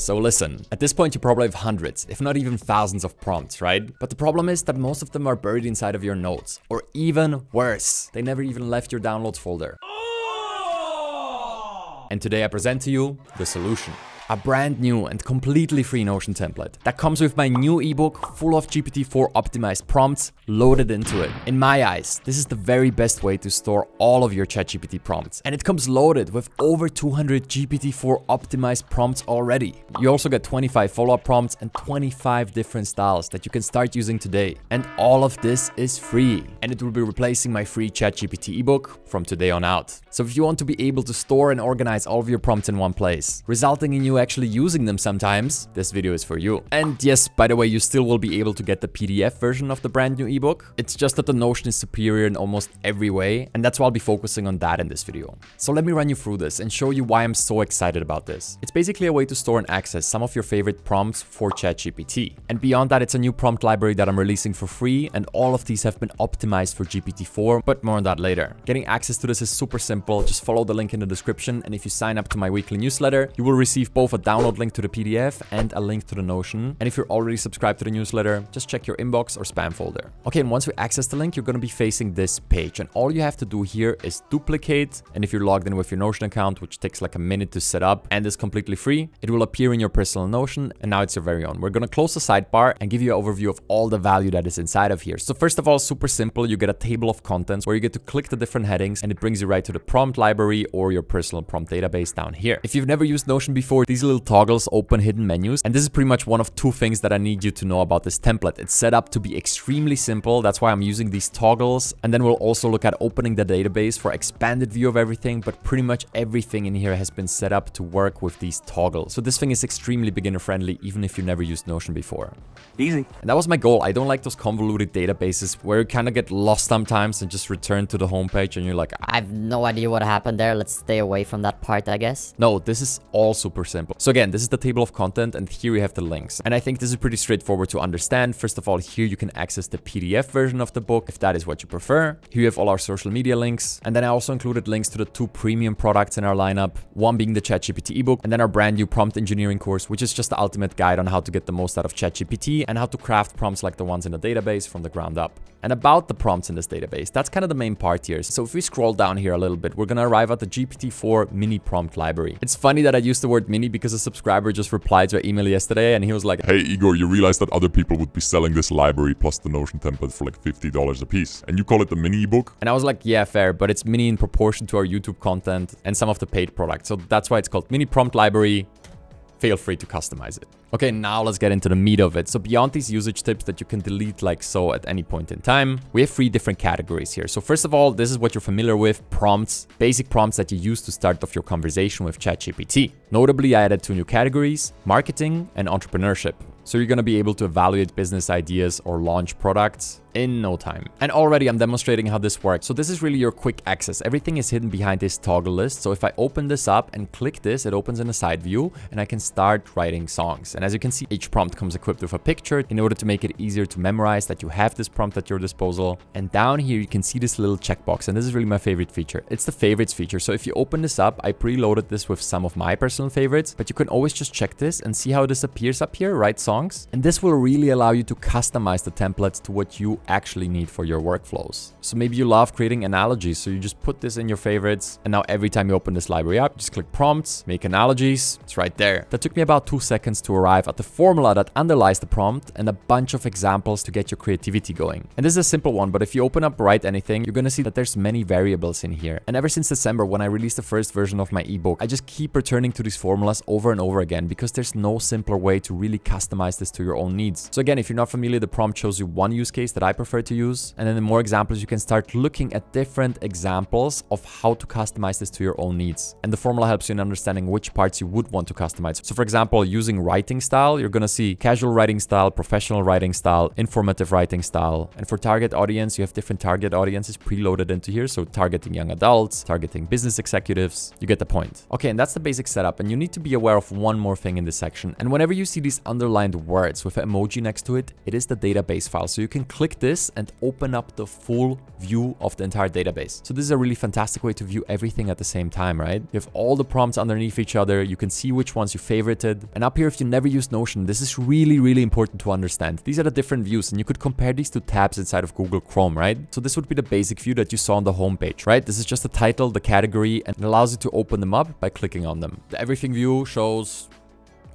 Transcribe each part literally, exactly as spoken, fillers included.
So listen, at this point you probably have hundreds, if not even thousands of prompts, right? But the problem is that most of them are buried inside of your notes, or even worse, they never even left your downloads folder. Oh! And today I present to you the solution. A brand new and completely free Notion template that comes with my new ebook full of G P T four optimized prompts loaded into it. In my eyes, this is the very best way to store all of your ChatGPT prompts. And it comes loaded with over two hundred G P T four optimized prompts already. You also get twenty-five follow-up prompts and twenty-five different styles that you can start using today. And all of this is free. And it will be replacing my free ChatGPT ebook from today on out. So if you want to be able to store and organize all of your prompts in one place, resulting in you actually using them sometimes, this video is for you. And yes, by the way, you still will be able to get the P D F version of the brand new ebook. It's just that the Notion is superior in almost every way, and that's why I'll be focusing on that in this video. So let me run you through this and show you why I'm so excited about this. It's basically a way to store and access some of your favorite prompts for ChatGPT. And beyond that, it's a new prompt library that I'm releasing for free, and all of these have been optimized for G P T four, but more on that later. Getting access to this is super simple. Just follow the link in the description, and if you sign up to my weekly newsletter, you will receive both a download link to the P D F and a link to the Notion. And if you're already subscribed to the newsletter, just check your inbox or spam folder. Okay, and once we access the link, you're going to be facing this page. And all you have to do here is duplicate. And if you're logged in with your Notion account, which takes like a minute to set up and is completely free, it will appear in your personal Notion. And now it's your very own. We're going to close the sidebar and give you an overview of all the value that is inside of here. So first of all, super simple. You get a table of contents where you get to click the different headings and it brings you right to the prompt library or your personal prompt database down here. If you've never used Notion before, these little toggles open hidden menus. And this is pretty much one of two things that I need you to know about this template. It's set up to be extremely simple. That's why I'm using these toggles. And then we'll also look at opening the database for expanded view of everything. But pretty much everything in here has been set up to work with these toggles. So this thing is extremely beginner friendly, even if you never used Notion before. Easy. And that was my goal. I don't like those convoluted databases where you kind of get lost sometimes and just return to the homepage and you're like, I have no idea what happened there. Let's stay away from that part, I guess. No, this is all super simple. So again, this is the table of content and here we have the links. And I think this is pretty straightforward to understand. First of all, here you can access the P D F version of the book if that is what you prefer. Here you have all our social media links. And then I also included links to the two premium products in our lineup, one being the ChatGPT ebook and then our brand new prompt engineering course, which is just the ultimate guide on how to get the most out of ChatGPT and how to craft prompts like the ones in the database from the ground up. And about the prompts in this database, that's kind of the main part here. So if we scroll down here a little bit, we're gonna arrive at the G P T four mini prompt library. It's funny that I used the word mini because a subscriber just replied to our email yesterday and he was like, hey Igor, you realize that other people would be selling this library plus the Notion template for like fifty dollars a piece and you call it the mini ebook? And I was like, yeah, fair, but it's mini in proportion to our YouTube content and some of the paid products. So that's why it's called mini prompt library. Feel free to customize it. Okay, now let's get into the meat of it. So beyond these usage tips that you can delete like so at any point in time, we have three different categories here. So first of all, this is what you're familiar with, prompts, basic prompts that you use to start off your conversation with ChatGPT. Notably, I added two new categories, marketing and entrepreneurship. So you're going to be able to evaluate business ideas or launch products in no time. And already I'm demonstrating how this works. So this is really your quick access. Everything is hidden behind this toggle list. So if I open this up and click this, it opens in a side view and I can start writing songs. And as you can see, each prompt comes equipped with a picture in order to make it easier to memorize that you have this prompt at your disposal. And down here, you can see this little checkbox. And this is really my favorite feature. It's the favorites feature. So if you open this up, I preloaded this with some of my personal favorites, but you can always just check this and see how this appears up here, right? Songs. And this will really allow you to customize the templates to what you actually need for your workflows. So maybe you love creating analogies. So you just put this in your favorites. And now every time you open this library up, just click prompts, make analogies. It's right there. That took me about two seconds to arrive at the formula that underlies the prompt and a bunch of examples to get your creativity going. And this is a simple one, but if you open up Write Anything, you're going to see that there's many variables in here. And ever since December, when I released the first version of my ebook, I just keep returning to these formulas over and over again because there's no simpler way to really customize Customize this to your own needs. So again, if you're not familiar, the prompt shows you one use case that I prefer to use. And then the more examples, you can start looking at different examples of how to customize this to your own needs. And the formula helps you in understanding which parts you would want to customize. So for example, using writing style, you're going to see casual writing style, professional writing style, informative writing style. And for target audience, you have different target audiences preloaded into here. So targeting young adults, targeting business executives, you get the point. Okay, and that's the basic setup. And you need to be aware of one more thing in this section. And whenever you see these underlying find words with an emoji next to it, it is the database file. So you can click this and open up the full view of the entire database. So this is a really fantastic way to view everything at the same time, right? You have all the prompts underneath each other. You can see which ones you favorited. And up here, if you never used Notion, this is really, really important to understand. These are the different views and you could compare these to tabs inside of Google Chrome, right? So this would be the basic view that you saw on the homepage, right? This is just the title, the category, and it allows you to open them up by clicking on them. The everything view shows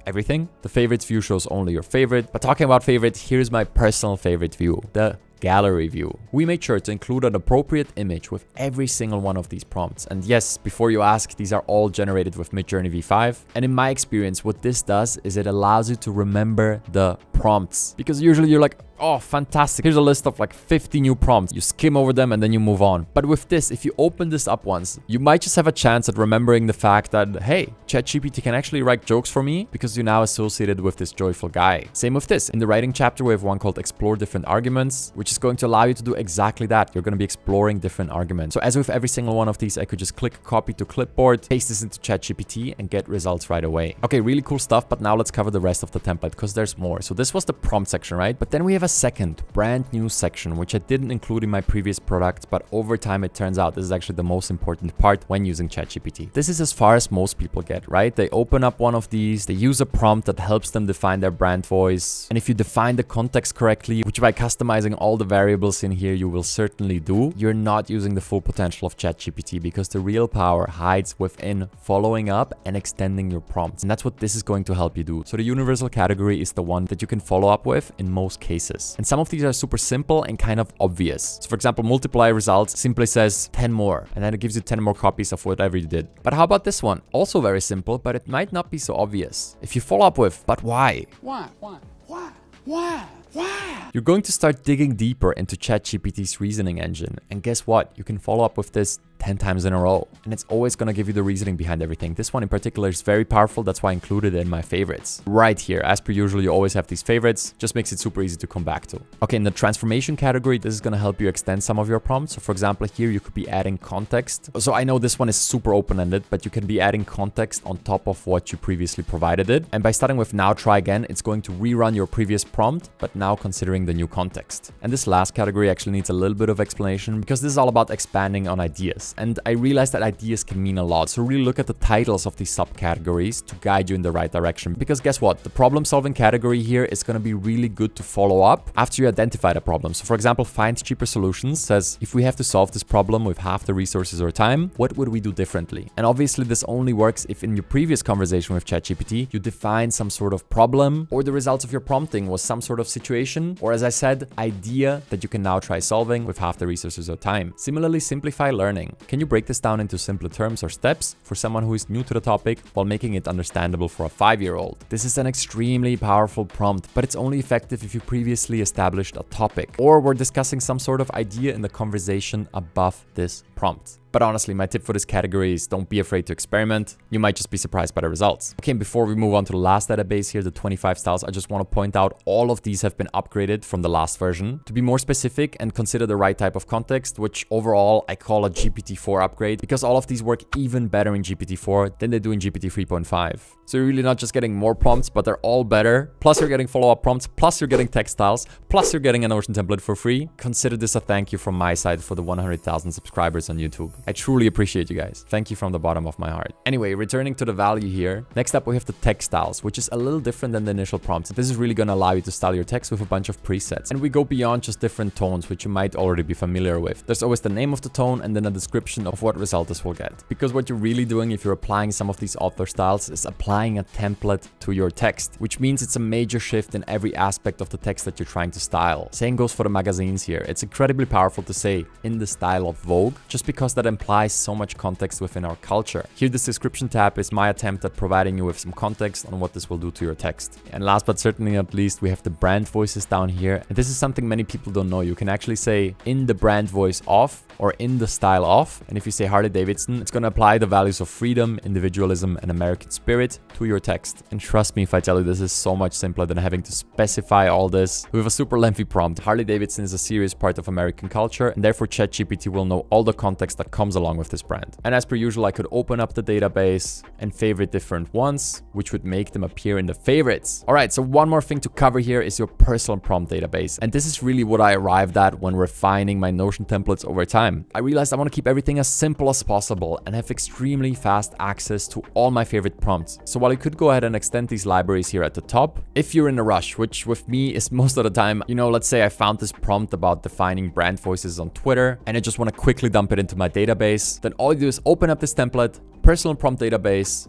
everything. The favorites view shows only your favorite. But talking about favorites, here's my personal favorite view, the gallery view. We made sure to include an appropriate image with every single one of these prompts. And yes, before you ask, these are all generated with Midjourney V five. And in my experience, what this does is it allows you to remember the prompts, because usually you're like, oh, fantastic, here's a list of like fifty new prompts. You skim over them and then you move on. But with this, if you open this up once, you might just have a chance at remembering the fact that, hey, ChatGPT can actually write jokes for me because you're now associated with this joyful guy. Same with this. In the writing chapter, we have one called Explore Different Arguments, which is going to allow you to do exactly that. You're going to be exploring different arguments. So as with every single one of these, I could just click copy to clipboard, paste this into ChatGPT and get results right away. Okay, really cool stuff. But now let's cover the rest of the template because there's more. So this was the prompt section, right? But then we have a second brand new section, which I didn't include in my previous product, but over time, it turns out this is actually the most important part when using ChatGPT. This is as far as most people get, right? They open up one of these, they use a prompt that helps them define their brand voice. And if you define the context correctly, which by customizing all the variables in here, you will certainly do, you're not using the full potential of ChatGPT because the real power hides within following up and extending your prompts. And that's what this is going to help you do. So the universal category is the one that you can follow up with in most cases. And some of these are super simple and kind of obvious. So for example, multiply results simply says ten more, and then it gives you ten more copies of whatever you did. But how about this one? Also very simple, but it might not be so obvious. If you follow up with, but why? Why? Why? Why? Why? Why? You're going to start digging deeper into ChatGPT's reasoning engine. And guess what? You can follow up with this ten times in a row. And it's always going to give you the reasoning behind everything. This one in particular is very powerful. That's why I included it in my favorites. Right here, as per usual, you always have these favorites. Just makes it super easy to come back to. Okay, in the transformation category, this is going to help you extend some of your prompts. So for example, here you could be adding context. So I know this one is super open-ended, but you can be adding context on top of what you previously provided it. And by starting with now try again, it's going to rerun your previous prompt, but now considering the new context. And this last category actually needs a little bit of explanation because this is all about expanding on ideas. And I realized that ideas can mean a lot. So really look at the titles of these subcategories to guide you in the right direction. Because guess what? The problem solving category here is going to be really good to follow up after you identify the problem. So for example, find cheaper solutions says, if we have to solve this problem with half the resources or time, what would we do differently? And obviously this only works if in your previous conversation with ChatGPT, you define some sort of problem or the results of your prompting was some sort of situation. Or as I said, idea that you can now try solving with half the resources or time. Similarly, simplify learning. Can you break this down into simpler terms or steps for someone who is new to the topic while making it understandable for a five-year-old? This is an extremely powerful prompt, but it's only effective if you previously established a topic or were discussing some sort of idea in the conversation above this prompt. But honestly, my tip for this category is don't be afraid to experiment. You might just be surprised by the results. Okay, and before we move on to the last database here, the twenty-five styles, I just want to point out all of these have been upgraded from the last version to be more specific and consider the right type of context, which overall I call a G P T four upgrade because all of these work even better in G P T four than they do in G P T three point five. So you're really not just getting more prompts, but they're all better. Plus you're getting follow-up prompts, plus you're getting text styles, plus you're getting a Notion template for free. Consider this a thank you from my side for the one hundred thousand subscribers on YouTube. I truly appreciate you guys. Thank you from the bottom of my heart. Anyway, returning to the value here. Next up, we have the text styles, which is a little different than the initial prompts. This is really going to allow you to style your text with a bunch of presets. And we go beyond just different tones, which you might already be familiar with. There's always the name of the tone and then a description of what result this will get. Because what you're really doing if you're applying some of these author styles is applying a template to your text, which means it's a major shift in every aspect of the text that you're trying to style. Same goes for the magazines here. It's incredibly powerful to say in the style of Vogue, just because that implies so much context within our culture. Here, this description tab is my attempt at providing you with some context on what this will do to your text. And last but certainly not least, we have the brand voices down here. And this is something many people don't know. You can actually say in the brand voice of or in the style of. And if you say Harley Davidson, it's going to apply the values of freedom, individualism, and American spirit to your text. And trust me if I tell you, this is so much simpler than having to specify all this with a super lengthy prompt. Harley Davidson is a serious part of American culture, and therefore ChatGPT will know all the context that comes along with this brand. And as per usual, I could open up the database and favorite different ones, which would make them appear in the favorites. All right, so one more thing to cover here is your personal prompt database. And this is really what I arrived at when refining my Notion templates over time. I realized I want to keep everything as simple as possible and have extremely fast access to all my favorite prompts. So while you could go ahead and extend these libraries here at the top, if you're in a rush, which with me is most of the time, you know, let's say I found this prompt about defining brand voices on Twitter, and I just want to quickly dump it into my database, then all you do is open up this template, personal prompt database,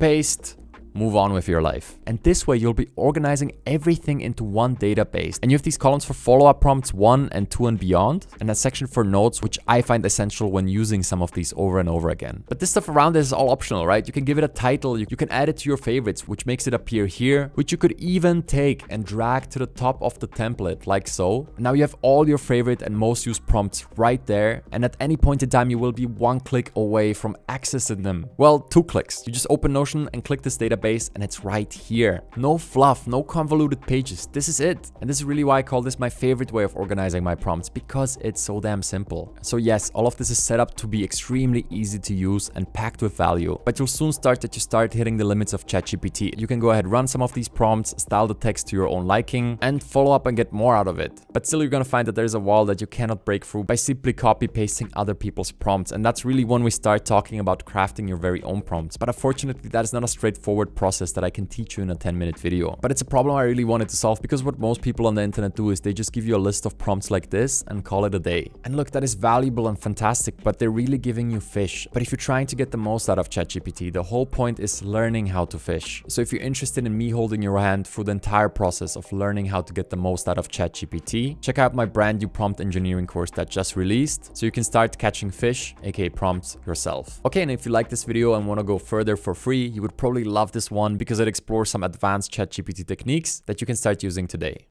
paste, move on with your life. And this way you'll be organizing everything into one database. And you have these columns for follow-up prompts one and two and beyond, and a section for notes, which I find essential when using some of these over and over again. But this stuff around this is all optional, right? You can give it a title, you can add it to your favorites, which makes it appear here, which you could even take and drag to the top of the template like so. Now you have all your favorite and most used prompts right there. And at any point in time, you will be one click away from accessing them. Well, two clicks. You just open Notion and click this database, and it's right here. No fluff, no convoluted pages. This is it. And this is really why I call this my favorite way of organizing my prompts, because it's so damn simple. So yes, all of this is set up to be extremely easy to use and packed with value, but you'll soon start that you start hitting the limits of ChatGPT. You can go ahead, run some of these prompts, style the text to your own liking, and follow up and get more out of it. But still, you're gonna find that there's a wall that you cannot break through by simply copy pasting other people's prompts. And that's really when we start talking about crafting your very own prompts. But unfortunately, that is not a straightforward process that I can teach you in a ten minute video. But it's a problem I really wanted to solve, because what most people on the internet do is they just give you a list of prompts like this and call it a day. And look, that is valuable and fantastic, but they're really giving you fish. But if you're trying to get the most out of ChatGPT, the whole point is learning how to fish. So if you're interested in me holding your hand through the entire process of learning how to get the most out of ChatGPT, check out my brand new prompt engineering course that just released, so you can start catching fish, aka prompts, yourself. Okay, and if you like this video and want to go further for free, you would probably love this one, because it explores some advanced ChatGPT techniques that you can start using today.